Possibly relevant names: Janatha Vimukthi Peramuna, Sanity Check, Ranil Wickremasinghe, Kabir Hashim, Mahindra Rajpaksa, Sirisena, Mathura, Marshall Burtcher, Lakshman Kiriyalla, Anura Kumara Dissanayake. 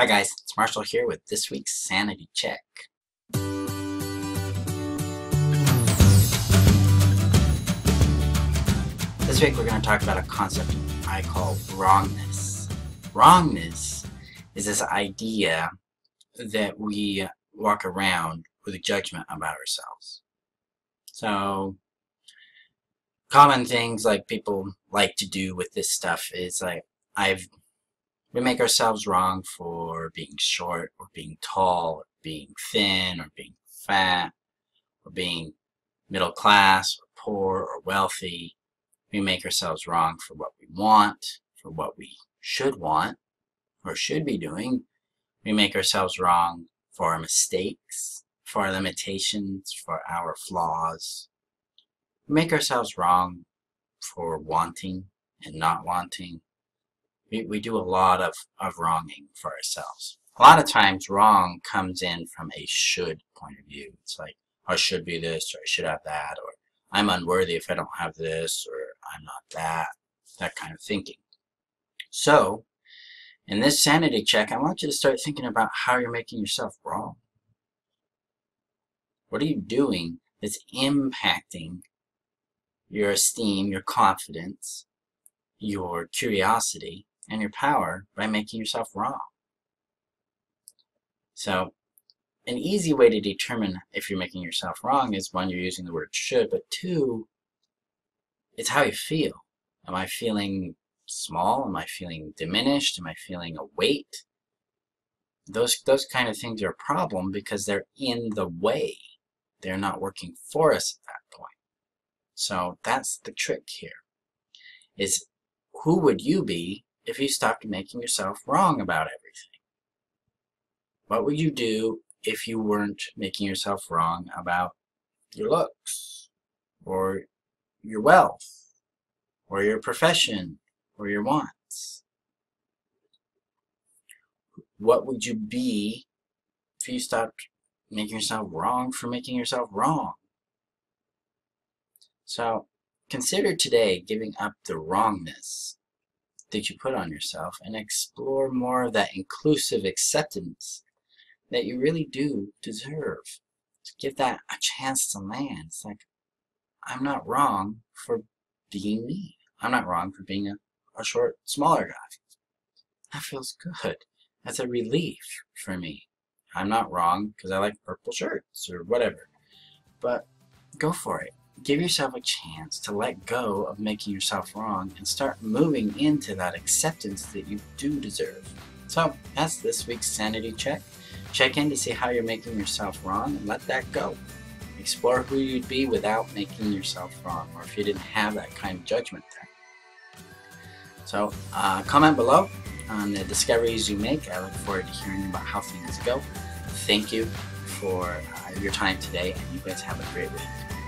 Hi guys, it's Marshall here with this week's Sanity Check. This week we're going to talk about a concept I call wrongness. Wrongness is this idea that we walk around with a judgment about ourselves. So common things like people like to do with this stuff is like, we make ourselves wrong for being short, or being tall, or being thin, or being fat, or being middle class, or poor, or wealthy. We make ourselves wrong for what we want, for what we should want, or should be doing. We make ourselves wrong for our mistakes, for our limitations, for our flaws. We make ourselves wrong for wanting and not wanting. We do a lot of wronging for ourselves. A lot of times wrong comes in from a should point of view. It's like, I should be this, or I should have that, or I'm unworthy if I don't have this, or I'm not that, that kind of thinking. So, in this sanity check, I want you to start thinking about how you're making yourself wrong. What are you doing that's impacting your esteem, your confidence, your curiosity, and your power by making yourself wrong? So an easy way to determine if you're making yourself wrong is, one, you're using the word should, but two, it's how you feel. Am I feeling small? Am I feeling diminished? Am I feeling a weight? Those kind of things are a problem because they're in the way. They're not working for us at that point. So that's the trick here, is who would you be if you stopped making yourself wrong about everything? What would you do if you weren't making yourself wrong about your looks, or your wealth, or your profession, or your wants? What would you be if you stopped making yourself wrong for making yourself wrong? So consider today giving up the wrongness that you put on yourself and explore more of that inclusive acceptance that you really do deserve. Give that a chance to land. It's like, I'm not wrong for being me. I'm not wrong for being a short, smaller guy. That feels good. That's a relief for me. I'm not wrong because I like purple shirts or whatever. But go for it. Give yourself a chance to let go of making yourself wrong and start moving into that acceptance that you do deserve. So that's this week's Sanity Check. Check in to see how you're making yourself wrong and let that go. Explore who you'd be without making yourself wrong, or if you didn't have that kind of judgment there. So comment below on the discoveries you make. I look forward to hearing about how things go. Thank you for your time today, and you guys have a great week.